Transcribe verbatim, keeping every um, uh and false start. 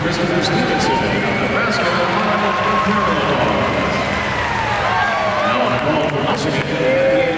Christopher Stevenson of Nebraska Department of Parallel Dogs. Now on the ball for Washington.